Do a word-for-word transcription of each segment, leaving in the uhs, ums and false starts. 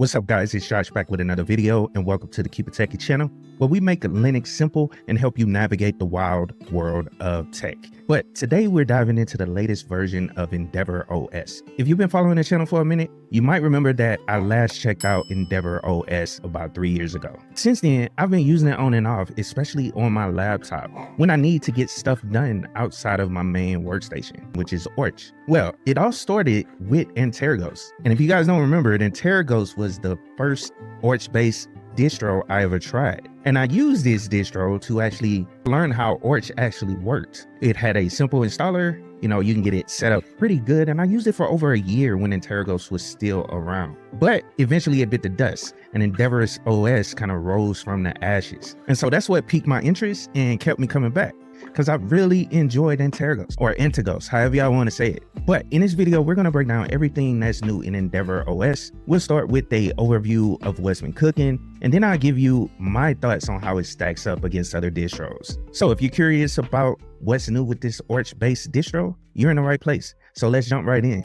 What's up, guys? It's Josh back with another video, and welcome to the Keep It Techie channel, where we make Linux simple and help you navigate the wild world of tech. But today we're diving into the latest version of EndeavourOS. If you've been following the channel for a minute, you might remember that I last checked out EndeavourOS about three years ago. Since then, I've been using it on and off, especially on my laptop, when I need to get stuff done outside of my main workstation, which is Arch. Well, it all started with Antergos. And if you guys don't remember it, Antergos was the first Arch-based distro I ever tried. And I used this distro to actually learn how Arch actually worked. It had a simple installer, you know, you can get it set up pretty good. And I used it for over a year when Antergos was still around. But eventually it bit the dust, and EndeavourOS kind of rose from the ashes. And so that's what piqued my interest and kept me coming back, because I really enjoyed Antergos, or Antergos, however y'all want to say it. But in this video, we're going to break down everything that's new in EndeavourOS. We'll start with a overview of what's been cooking, and then I'll give you my thoughts on how it stacks up against other distros. So if you're curious about what's new with this Arch-based distro, you're in the right place. So let's jump right in.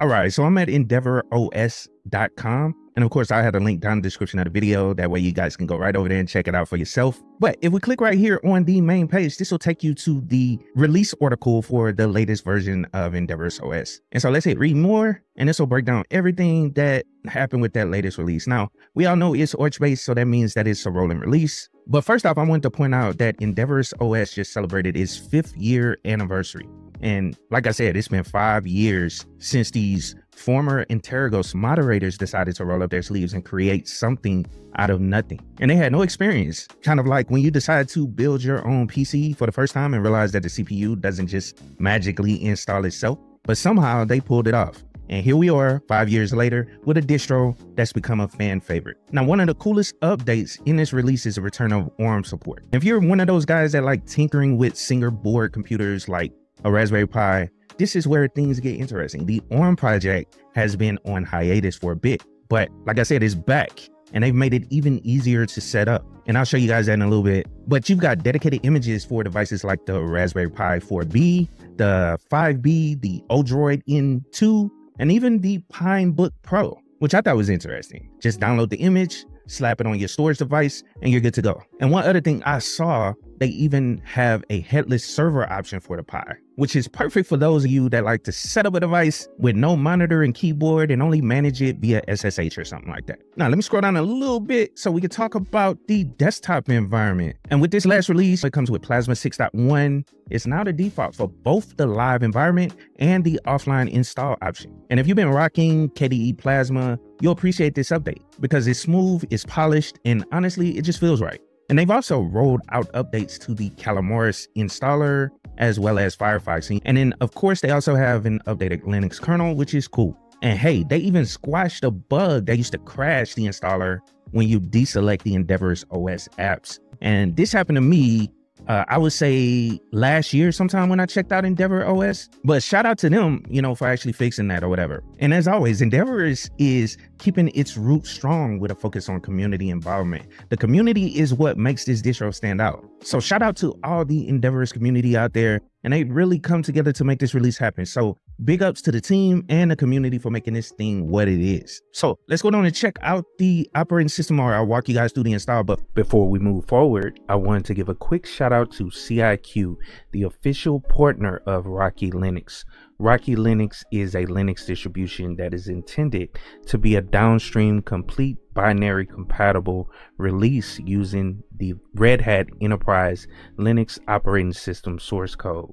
All right, so I'm at EndeavourOS dot com. And of course, I had a link down in the description of the video. That way you guys can go right over there and check it out for yourself. But if we click right here on the main page, this will take you to the release article for the latest version of EndeavourOS. And so let's hit read more, and this will break down everything that happened with that latest release. Now, we all know it's Arch-based, so that means that it's a rolling release. But first off, I wanted to point out that EndeavourOS just celebrated its fifth year anniversary. And like I said, it's been five years since these former Antergos moderators decided to roll up their sleeves and create something out of nothing. And they had no experience. Kind of like when you decide to build your own P C for the first time and realize that the C P U doesn't just magically install itself, but somehow they pulled it off. And here we are five years later with a distro that's become a fan favorite. Now, one of the coolest updates in this release is the return of ARM support. If you're one of those guys that like tinkering with single board computers like a Raspberry Pi, this is where things get interesting. The ARM project has been on hiatus for a bit, but like I said, it's back, and they've made it even easier to set up. And I'll show you guys that in a little bit. But you've got dedicated images for devices like the Raspberry Pi four B, the five B, the Odroid N two, and even the Pinebook Pro, which I thought was interesting. Just download the image, slap it on your storage device, and you're good to go. And one other thing I saw, they even have a headless server option for the Pi, which is perfect for those of you that like to set up a device with no monitor and keyboard and only manage it via S S H or something like that. Now, let me scroll down a little bit so we can talk about the desktop environment. And with this last release, it comes with Plasma six point one. It's now the default for both the live environment and the offline install option. And if you've been rocking K D E Plasma, you'll appreciate this update because it's smooth, it's polished, and honestly, it just feels right. And they've also rolled out updates to the Calamares installer, as well as Firefox. And then, of course, they also have an updated Linux kernel, which is cool. And hey, they even squashed a bug that used to crash the installer when you deselect the EndeavourOS apps. And this happened to me, uh, I would say last year sometime when I checked out EndeavourOS. But shout out to them, you know, for actually fixing that or whatever. And as always, Endeavor is, is keeping its roots strong with a focus on community involvement. The community is what makes this distro stand out. So shout out to all the Endeavor's community out there, and they really come together to make this release happen. So big ups to the team and the community for making this thing what it is. So let's go down and check out the operating system, or I'll walk you guys through the install. But before we move forward, I wanted to give a quick shout out to C I Q, the official partner of Rocky Linux. Rocky Linux is a Linux distribution that is intended to be a downstream complete binary compatible release using the Red Hat Enterprise Linux operating system source code.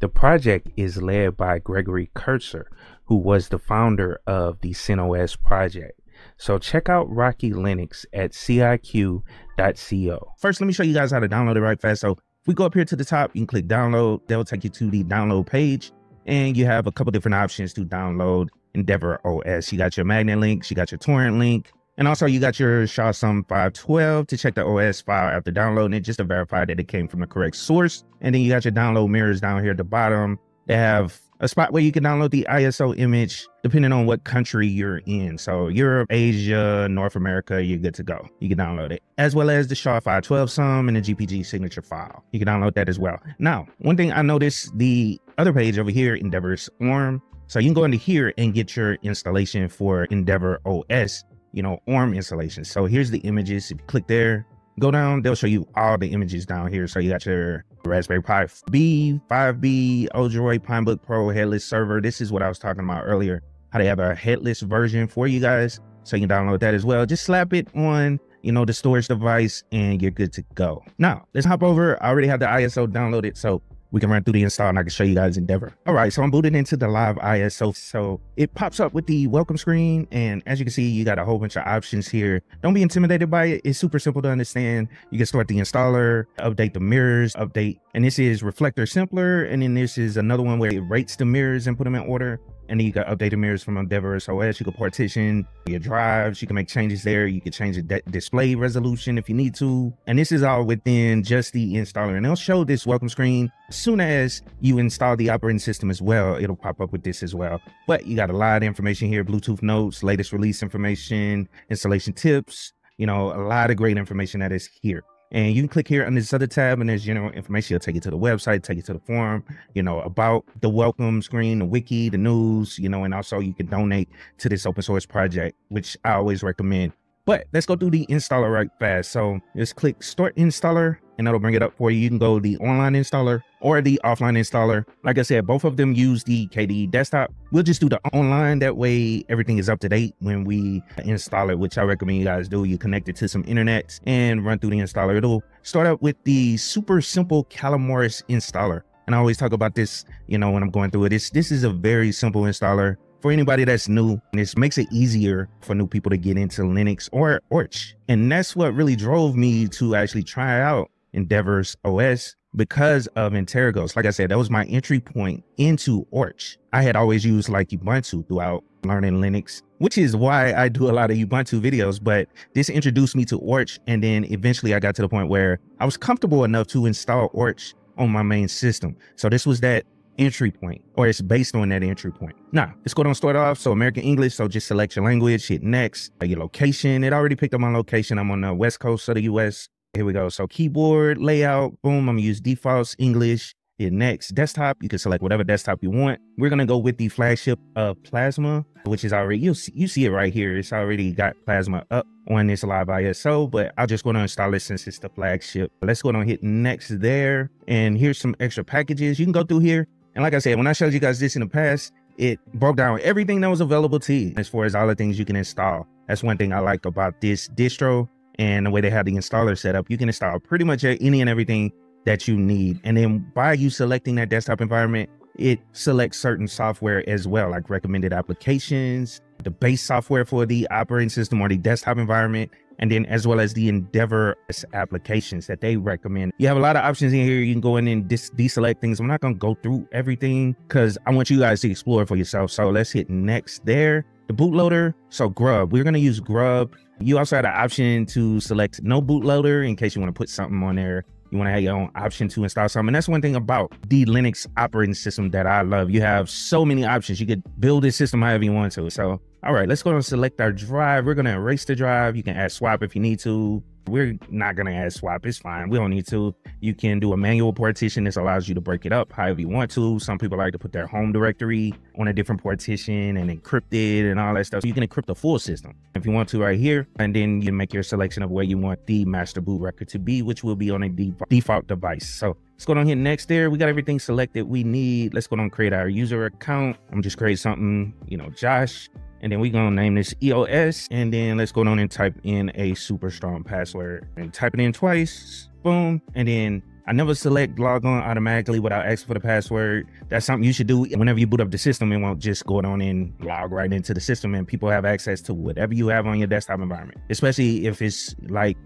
The project is led by Gregory Kurtzer, who was the founder of the CentOS project. So check out Rocky Linux at C I Q dot co. First, let me show you guys how to download it right fast. So if we go up here to the top, you can click download. They'll take you to the download page. And you have a couple different options to download EndeavourOS. You got your magnet links, you got your torrent link, and also you got your S H A five twelve to check the O S file after downloading it, just to verify that it came from the correct source. And then you got your download mirrors down here at the bottom. They have a spot where you can download the I S O image depending on what country you're in. So Europe, Asia, North America, you're good to go. You can download it, as well as the S H A five twelve SUM and the G P G signature file. You can download that as well. Now, one thing I noticed, the other page over here, Endeavour's A R M. So you can go into here and get your installation for EndeavourOS, you know, A R M installation. So here's the images. If you click there, go down, they'll show you all the images down here. So you got your Raspberry Pi B, five B, Odroid, Pinebook Pro, headless server. This is what I was talking about earlier, how they have a headless version for you guys. So you can download that as well. Just slap it on, you know, the storage device and you're good to go. Now let's hop over. I already have the I S O downloaded, so we can run through the install and I can show you guys Endeavour. All right, so I'm booted into the live I S O. So it pops up with the welcome screen. And as you can see, you got a whole bunch of options here. Don't be intimidated by it. It's super simple to understand. You can start the installer, update the mirrors, update. And this is Reflector Simpler. And then this is another one where it rates the mirrors and put them in order. And then you got updated mirrors from EndeavourOS. You can partition your drives. You can make changes there. You can change the display resolution if you need to. And this is all within just the installer. And they'll show this welcome screen. As soon as you install the operating system as well, it'll pop up with this as well. But you got a lot of information here. Bluetooth notes, latest release information, installation tips. You know, a lot of great information that is here. And you can click here on this other tab and there's general information. It'll take you to the website, take you to the forum, you know, about the welcome screen, the wiki, the news, you know, and also you can donate to this open source project, which I always recommend. But let's go through the installer right fast. So just click start installer and that'll bring it up for you. You can go the online installer or the offline installer. Like I said, both of them use the K D E desktop. We'll just do the online. That way everything is up to date when we install it, which I recommend you guys do. You connect it to some internet and run through the installer. It'll start up with the super simple Calamares installer. And I always talk about this, you know, when I'm going through it. It's, this is a very simple installer. For anybody that's new, this makes it easier for new people to get into Linux or Arch. And that's what really drove me to actually try out EndeavourOS because of Antergos. Like I said, that was my entry point into Arch. I had always used like Ubuntu throughout learning Linux, which is why I do a lot of Ubuntu videos, but this introduced me to Arch. And then eventually I got to the point where I was comfortable enough to install Arch on my main system. So this was that entry point, or it's based on that entry point. Now let's go down, start off. So American English, so just select your language, hit next, your location. It already picked up my location. I'm on the west coast of the U S. Here we go. So keyboard layout, boom, I'm gonna use defaults English, hit next. Desktop, you can select whatever desktop you want. We're gonna go with the flagship of Plasma, which is already, you see, you see it right here. It's already got Plasma up on this live I S O, but I'm just going to install it since it's the flagship. Let's go on and hit next there. And here's some extra packages you can go through here. And like I said, when I showed you guys this in the past, it broke down everything that was available to you as far as all the things you can install. That's one thing I like about this distro and the way they have the installer set up. You can install pretty much any and everything that you need. And then by you selecting that desktop environment, it selects certain software as well, like recommended applications, the base software for the operating system or the desktop environment, and then as well as the EndeavourOS applications that they recommend. You have a lot of options in here. You can go in and deselect things. I'm not going to go through everything because I want you guys to explore for yourself. So let's hit next there. The bootloader, so Grub, we're going to use Grub. You also had an option to select no bootloader in case you want to put something on there. You want to have your own option to install something. And that's one thing about the Linux operating system that I love. You have so many options. You could build this system however you want to. So, all right, let's go and select our drive. We're going to erase the drive. You can add swap if you need to. We're not going to add swap. It's fine. We don't need to. You can do a manual partition. This allows you to break it up however you want to. Some people like to put their home directory on a different partition and encrypt it and all that stuff. So you can encrypt the full system if you want to right here. And then you make your selection of where you want the master boot record to be, which will be on a de default device. So let's go down here next there. We got everything selected we need. Let's go down and create our user account. I'm just create something, you know, Josh. And then we're gonna name this E O S. And then let's go down and type in a super strong password and type it in twice, boom. And then I never select log on automatically without asking for the password. That's something you should do whenever you boot up the system. It won't just go on and log right into the system and people have access to whatever you have on your desktop environment, especially if it's like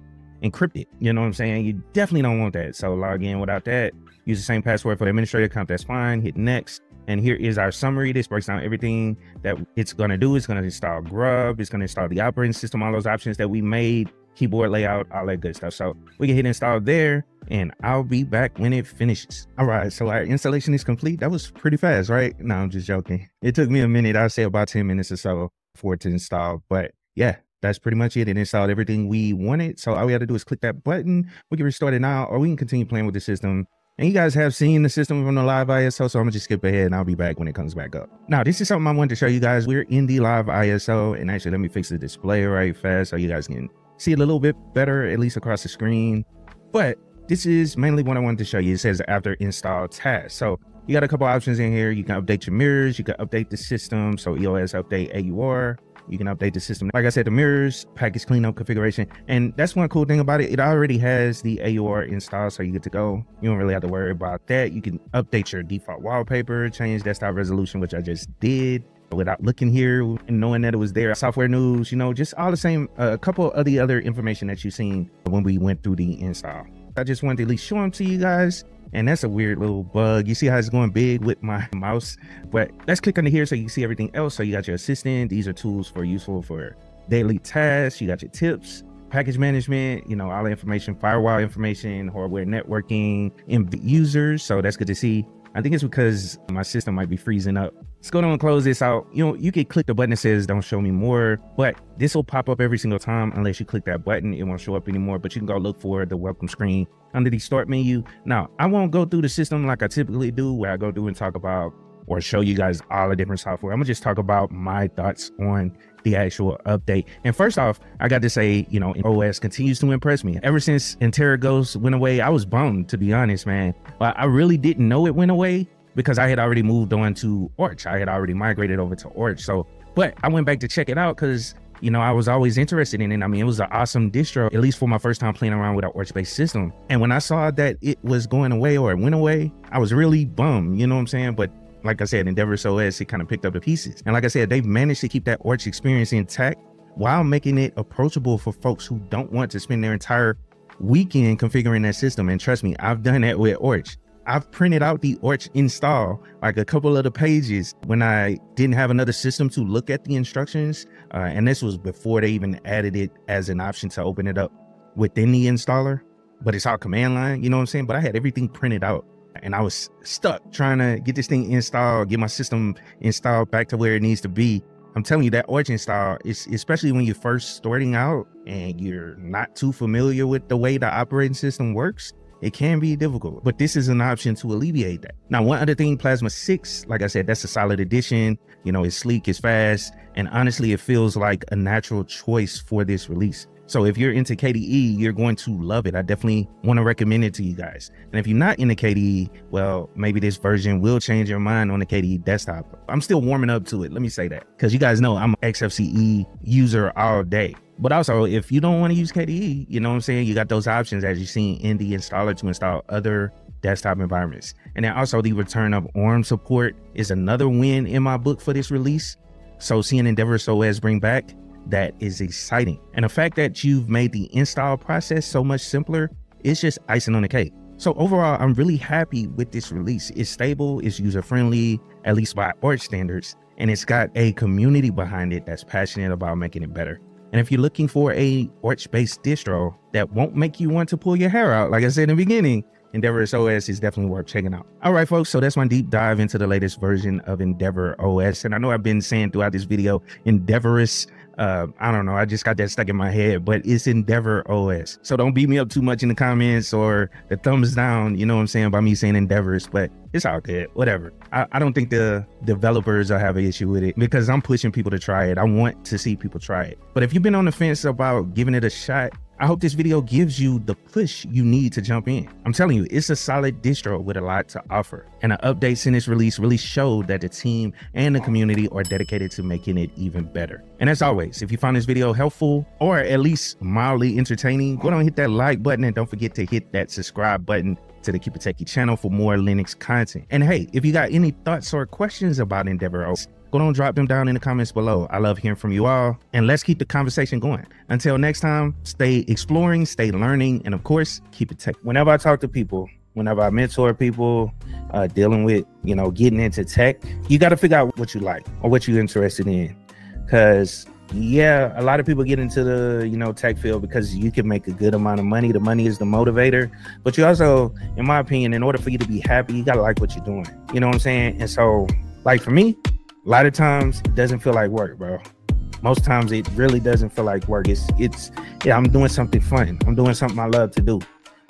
encrypted, you know what I'm saying? You definitely don't want that. So log in without that, use the same password for the administrator account, that's fine, hit next. And here is our summary. This breaks down everything that it's going to do. It's going to install Grub. It's going to install the operating system, all those options that we made, keyboard layout, all that good stuff. So we can hit install there. and I'll be back when it finishes. All right, so our installation is complete. That was pretty fast, right? No, I'm just joking. It took me a minute. I'll say about ten minutes or so for it to install. But yeah, that's pretty much it. It installed everything we wanted. So all we had to do is click that button. We can restart it now, or we can continue playing with the system. And you guys have seen the system from the live I S O, so I'm gonna just skip ahead and I'll be back when it comes back up. Now, this is something I wanted to show you guys. We're in the live I S O, and actually, let me fix the display right fast so you guys can see it a little bit better, at least across the screen. But this is mainly what I wanted to show you. It says after install task. So you got a couple options in here. You can update your mirrors, you can update the system, so E O S update A U R. You can update the system. Like I said, the mirrors, package cleanup configuration. And that's one cool thing about it. It already has the A U R installed, so you're good to go. You don't really have to worry about that. You can update your default wallpaper, change desktop resolution, which I just did without looking here and knowing that it was there. Software news, you know, just all the same, uh, a couple of the other information that you've seen when we went through the install. I just wanted to at least show them to you guys. And that's a weird little bug. You see how it's going big with my mouse, but let's click under here so you can see everything else. So you got your assistant. These are tools for useful for daily tasks. You got your tips, package management, you know, all the information, firewall information, hardware networking, and users. So that's good to see. I think it's because my system might be freezing up. Let's go down and close this out. You know, you can click the button that says don't show me more, but this will pop up every single time unless you click that button. It won't show up anymore, but you can go look for the welcome screen under the start menu. Now, I won't go through the system like I typically do, where I go through and talk about or show you guys all the different software. I'm gonna just talk about my thoughts on the actual update. And first off, I got to say, you know, O S continues to impress me. Ever since Antergos went away, I was bummed, to be honest, man. But I really didn't know it went away because I had already moved on to Arch. I had already migrated over to Arch. So, but I went back to check it out because, you know, I was always interested in it. I mean, it was an awesome distro, at least for my first time playing around with an Arch-based system. And when I saw that it was going away or it went away, I was really bummed, you know what I'm saying? But like I said, EndeavourOS, it kind of picked up the pieces. And like I said, they've managed to keep that Arch experience intact while making it approachable for folks who don't want to spend their entire weekend configuring that system. And trust me, I've done that with Arch. I've printed out the Arch install, like a couple of the pages when I didn't have another system to look at the instructions. Uh, and this was before they even added it as an option to open it up within the installer, but it's all command line, you know what I'm saying? But I had everything printed out. And I was stuck trying to get this thing installed, get my system installed back to where it needs to be. I'm telling you, that Arch install, it's, especially when you're first starting out and you're not too familiar with the way the operating system works, it can be difficult. But this is an option to alleviate that. Now, one other thing, Plasma six, like I said, that's a solid addition. You know, it's sleek, it's fast, and honestly, it feels like a natural choice for this release. So if you're into K D E, you're going to love it. I definitely want to recommend it to you guys. And if you're not into K D E, well, maybe this version will change your mind on the K D E desktop. I'm still warming up to it. Let me say that, because you guys know I'm an X F C E user all day. But also, if you don't want to use K D E, you know what I'm saying? You got those options, as you've seen in the installer, to install other desktop environments. And then also the return of A R M support is another win in my book for this release. So seeing EndeavourOS bring back that is exciting. And the fact that you've made the install process so much simpler, it's just icing on the cake. So overall, I'm really happy with this release. It's stable, it's user-friendly, at least by Arch standards, and it's got a community behind it that's passionate about making it better. And if you're looking for a Arch-based distro that won't make you want to pull your hair out, like I said in the beginning, EndeavourOS is definitely worth checking out. All right, folks, so that's my deep dive into the latest version of EndeavourOS. And I know I've been saying throughout this video, EndeavourOS, Uh, I don't know, I just got that stuck in my head, but it's EndeavourOS. So don't beat me up too much in the comments or the thumbs down, you know what I'm saying, by me saying Endeavors, but it's all good, whatever. I, I don't think the developers will have an issue with it because I'm pushing people to try it. I want to see people try it. But if you've been on the fence about giving it a shot, I hope this video gives you the push you need to jump in. I'm telling you, it's a solid distro with a lot to offer. And the updates in this release really showed that the team and the community are dedicated to making it even better. And as always, if you found this video helpful or at least mildly entertaining, go down and hit that like button, and don't forget to hit that subscribe button to the Keep It Techie channel for more Linux content. And hey, if you got any thoughts or questions about EndeavourOS, go down and drop them down in the comments below. I love hearing from you all, and let's keep the conversation going. Until next time, stay exploring, stay learning, and of course, keep it tech. Whenever I talk to people, whenever I mentor people, uh, dealing with, you know, getting into tech, you got to figure out what you like or what you're interested in, because Yeah, a lot of people get into the, you know, tech field because you can make a good amount of money. The money is the motivator. But you also, in my opinion, in order for you to be happy, you gotta like what you're doing. You know what I'm saying? And so, like for me, a lot of times it doesn't feel like work, bro. Most times it really doesn't feel like work. It's, it's, yeah, I'm doing something fun. I'm doing something I love to do.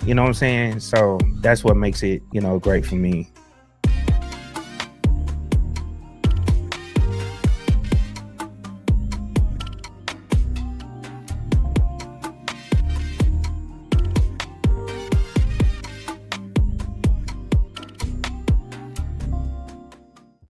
You know what I'm saying? So that's what makes it, you know, great for me.